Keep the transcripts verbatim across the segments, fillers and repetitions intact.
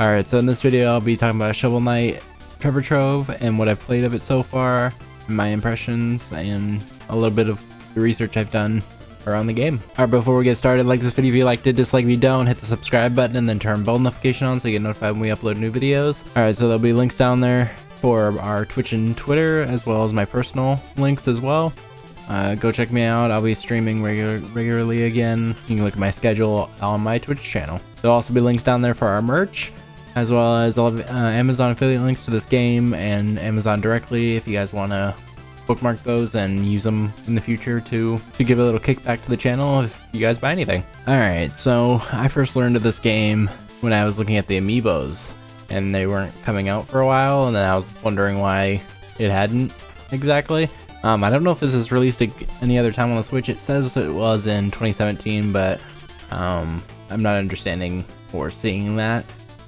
Alright, so in this video I'll be talking about Shovel Knight, Treasure Trove, and what I've played of it so far, and my impressions, and a little bit of the research I've done around the game. Alright, before we get started, like this video if you liked it, dislike if you don't, hit the subscribe button, and then turn bell notification on so you get notified when we upload new videos. Alright, so there'll be links down there for our Twitch and Twitter, as well as my personal links as well. Uh, go check me out. I'll be streaming regular, regularly again. You can look at my schedule on my Twitch channel. There'll also be links down there for our merch, as well as all of, uh, Amazon affiliate links to this game and Amazon directly if you guys want to bookmark those and use them in the future to, to give a little kickback to the channel if you guys buy anything. Alright, so I first learned of this game when I was looking at the Amiibos, and they weren't coming out for a while, and then I was wondering why it hadn't exactly. Um, I don't know if this was released any other time on the Switch. It says it was in twenty seventeen, but um, I'm not understanding or seeing that.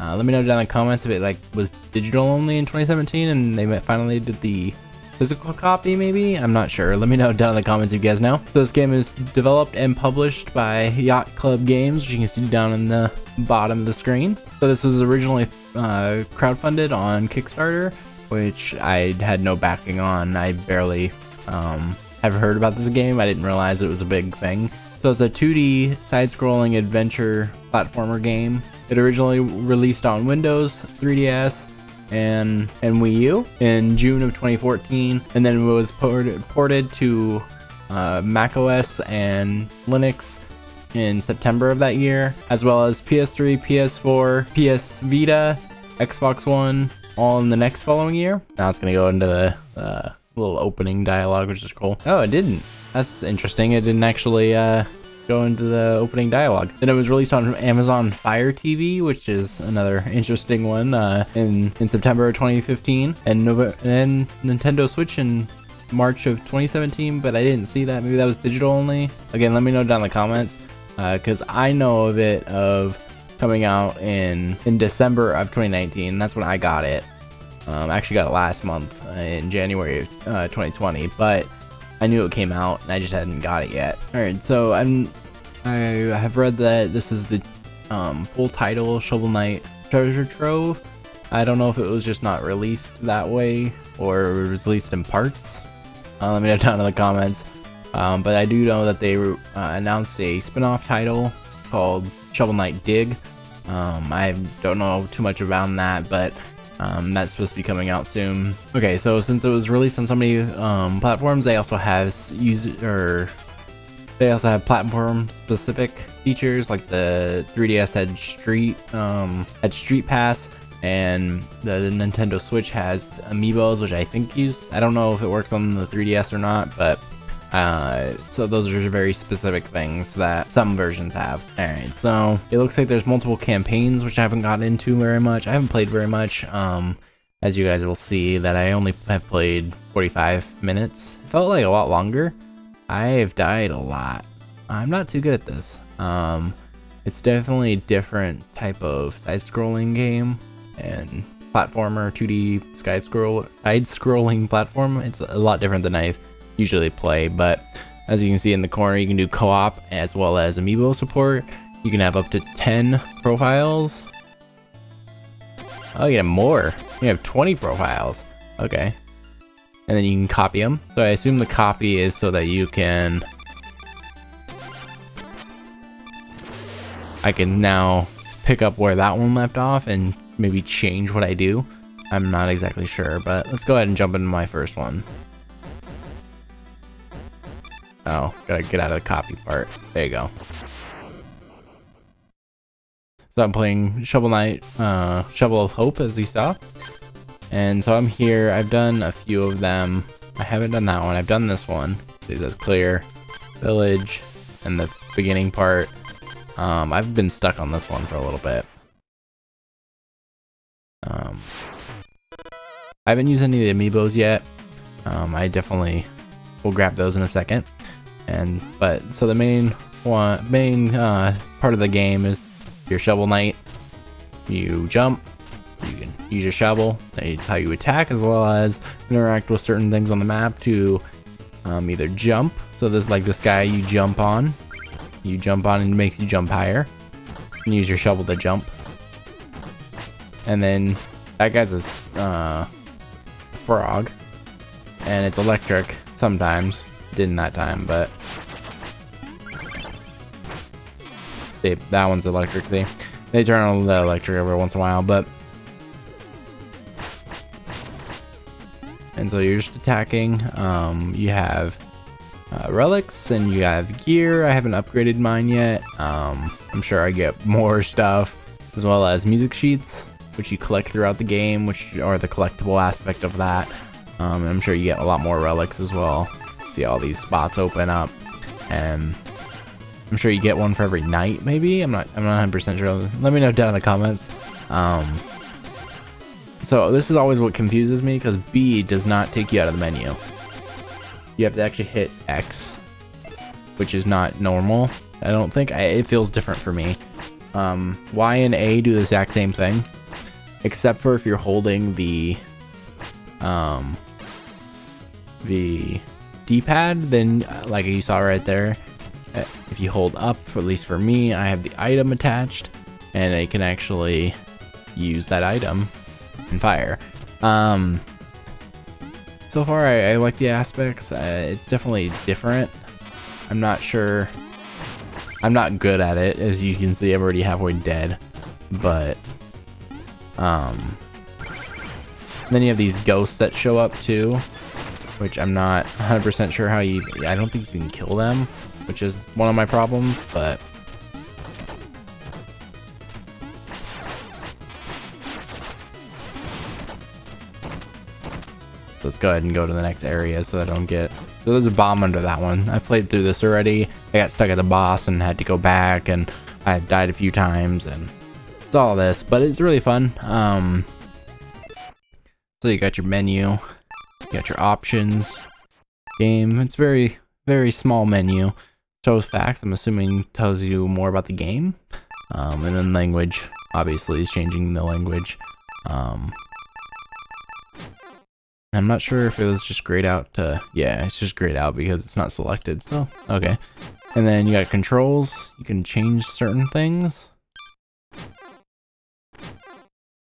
Uh, let me know down in the comments if it like was digital only in twenty seventeen and they finally did the physical copy maybe? I'm not sure. Let me know down in the comments if you guys know. So this game is developed and published by Yacht Club Games, which you can see down in the bottom of the screen. So this was originally uh, crowdfunded on Kickstarter, which I had no backing on. I barely um, have heard about this game. I didn't realize it was a big thing. So it's a two D side-scrolling adventure platformer game. It originally released on Windows, three D S, and and Wii U in June of twenty fourteen, and then it was ported, ported to uh, macOS and Linux in September of that year, as well as P S three, P S four, P S Vita, Xbox One, all in the next following year. Now it's gonna go into the uh, little opening dialogue, which is cool. Oh, it didn't. That's interesting. It didn't actually uh, go into the opening dialogue. Then it was released on Amazon Fire T V, which is another interesting one, uh, in, in September of twenty fifteen, and, Nova and Nintendo Switch in March of twenty seventeen, but I didn't see that. Maybe that was digital only. Again, let me know down in the comments, because uh, I know of it of coming out in in December of twenty nineteen. That's when I got it. Um, I actually got it last month uh, in January of uh, twenty twenty, but I knew it came out and I just hadn't got it yet. All right, so I'm I have read that this is the um, full title, Shovel Knight Treasure Trove. I don't know if it was just not released that way or it was released in parts. Uh, let me know down in the comments. Um, but I do know that they uh, announced a spin-off title called Shovel Knight Dig. Um, I don't know too much about that, but um, that's supposed to be coming out soon. Okay, so since it was released on so many um, platforms, they also have user, or they also have platform-specific features, like the three D S had Street um, had Street Pass, and the, the Nintendo Switch has Amiibos, which I think use. I don't know if it works on the three D S or not, but. Uh, so those are very specific things that some versions have. Alright, so it looks like there's multiple campaigns, which I haven't gotten into very much. I haven't played very much. Um, as you guys will see that I only have played forty-five minutes. It felt like a lot longer. I've died a lot. I'm not too good at this. Um, it's definitely a different type of side-scrolling game and platformer, two D side-scroll, side-scrolling platform. It's a lot different than I've usually play, but as you can see in the corner, you can do co-op as well as amiibo support. You can have up to ten profiles. Oh, you have more. You have twenty profiles. Okay. And then you can copy them. So I assume the copy is so that you can... I can now pick up where that one left off and maybe change what I do. I'm not exactly sure, but let's go ahead and jump into my first one. Oh, gotta get out of the copy part. There you go. So I'm playing Shovel Knight, uh, Shovel of Hope, as you saw. And so I'm here. I've done a few of them. I haven't done that one. I've done this one. It says clear, village, and the beginning part. Um, I've been stuck on this one for a little bit. Um, I haven't used any of the amiibos yet. Um, I definitely... We'll grab those in a second, and but so the main one, main uh, part of the game is your Shovel Knight. You jump, you can use your shovel. That's how you attack, as well as interact with certain things on the map to um, either jump. So there's like this guy you jump on, you jump on, and it makes you jump higher. And use your shovel to jump. And then that guy's a uh, frog. And it's electric sometimes. Didn't that time, but they, that one's electric. They, they turn on the electric every once in a while, but. And so you're just attacking. Um, you have uh, relics and you have gear. I haven't upgraded mine yet. Um, I'm sure I get more stuff, as well as music sheets, which you collect throughout the game, which are the collectible aspect of that. Um, I'm sure you get a lot more relics as well. See all these spots open up, and I'm sure you get one for every night. Maybe I'm not. I'm not one hundred percent sure. Let me know down in the comments. Um, so this is always what confuses me, because B does not take you out of the menu. You have to actually hit X, which is not normal. I don't think. I, it feels different for me. Um, Y and A do the exact same thing, except for if you're holding the um, the D-pad, then uh, like you saw right there, uh, if you hold up, for at least for me, I have the item attached, and I can actually use that item and fire. Um, so far, I, I like the aspects. Uh, it's definitely different. I'm not sure. I'm not good at it, as you can see. I'm already halfway dead, but um, then you have these ghosts that show up too, which I'm not one hundred percent sure how you... I don't think you can kill them, which is one of my problems, but... Let's go ahead and go to the next area so I don't get... So there's a bomb under that one. I played through this already. I got stuck at the boss and had to go back, and I died a few times, and it's all this, but it's really fun. Um, so you got your menu. You got your options, game. It's very, very small menu. Shows facts, I'm assuming tells you more about the game. Um, and then language, obviously, is changing the language. Um, I'm not sure if it was just grayed out to, yeah, it's just grayed out because it's not selected, so, okay. And then you got controls. You can change certain things.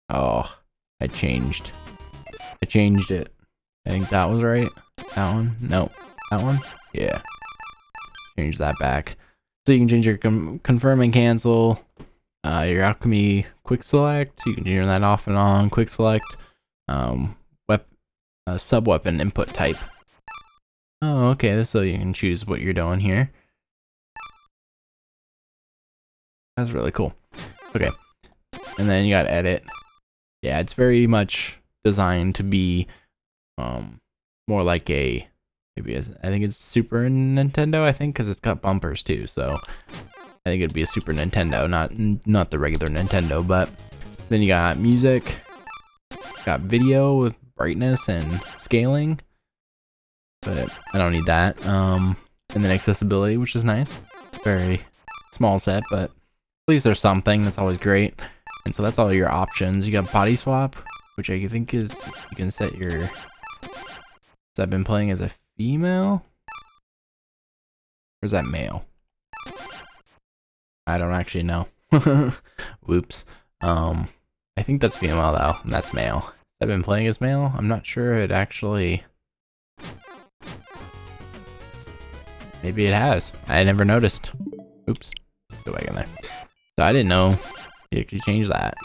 Oh, I changed. I changed it. I think that was right. That one? No. That one? Yeah. Change that back. So you can change your com confirm and cancel, uh, your alchemy quick select. You can turn that off and on. Quick select, um, wep uh, sub weapon input type. Oh, okay. So you can choose what you're doing here. That's really cool. Okay. And then you got edit. Yeah, it's very much designed to be. Um, more like a, maybe as I think it's Super Nintendo, I think, because it's got bumpers too, so I think it'd be a Super Nintendo, not not the regular Nintendo. But then you got music, got video with brightness and scaling, but I don't need that. Um, and then accessibility, which is nice. Very small set, but at least there's something. That's always great. And so that's all your options. You got body swap, which I think is, you can set your... So I've been playing as a female? Or is that male? I don't actually know. Whoops. Um, I think that's female though, and that's male. I've been playing as male? I'm not sure it actually... Maybe it has. I never noticed. Oops. Go back in there. So I didn't know you could change that.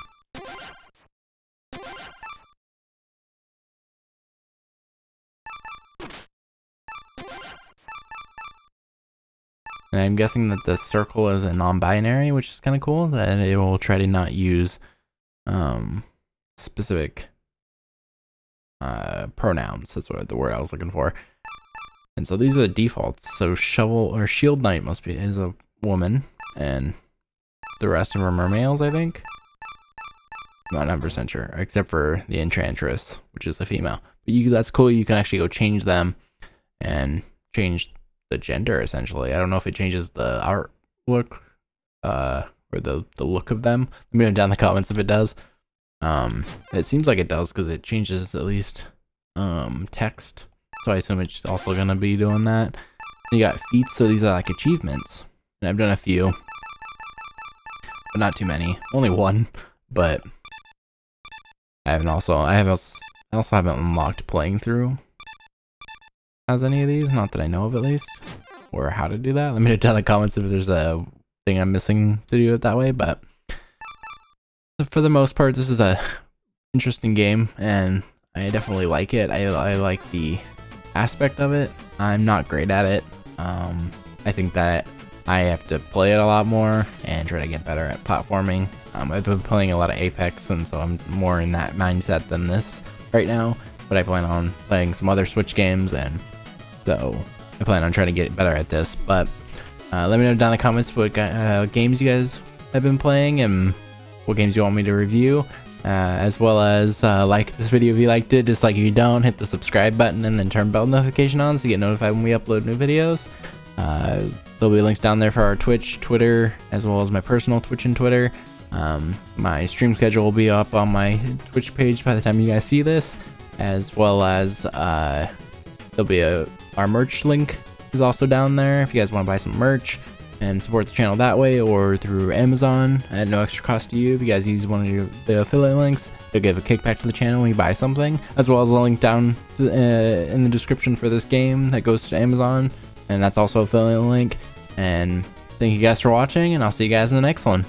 And I'm guessing that the circle is a non-binary, which is kind of cool, that it will try to not use um, specific uh, pronouns. That's what the word I was looking for. And so these are the defaults. So Shovel or Shield Knight must be is a woman, and the rest of them are males, I think. I'm not one hundred percent sure, except for the Enchantress, which is a female. But you, that's cool. You can actually go change them and change the gender, essentially. I don't know if it changes the art look, uh, or the, the look of them. Let me know down in the comments if it does. Um, it seems like it does, because it changes at least um, text. So I assume it's also going to be doing that. You got feats, so these are like achievements. And I've done a few, but not too many. Only one, but I haven't also I have also, I also haven't unlocked playing through as any of these, not that I know of at least, or how to do that. Let me know down in the comments if there's a thing I'm missing to do it that way. But for the most part, this is a interesting game, and I definitely like it. I I like the aspect of it. I'm not great at it. Um, I think that I have to play it a lot more and try to get better at platforming. Um, I've been playing a lot of Apex, and so I'm more in that mindset than this right now, but I plan on playing some other Switch games, and so I plan on trying to get better at this. But uh, let me know down in the comments what uh, games you guys have been playing and what games you want me to review, uh, as well as uh, like this video if you liked it, dislike if you don't, hit the subscribe button, and then turn bell notification on so you get notified when we upload new videos. Uh, there'll be links down there for our Twitch, Twitter, as well as my personal Twitch and Twitter. Um, my stream schedule will be up on my Twitch page by the time you guys see this, as well as uh, there'll be a our merch link is also down there if you guys want to buy some merch and support the channel that way, or through Amazon at no extra cost to you. If you guys use one of your, the affiliate links, you'll give a kickback to the channel when you buy something, as well as a link down to, uh, in the description for this game that goes to Amazon, and that's also affiliate link. And thank you guys for watching, and I'll see you guys in the next one.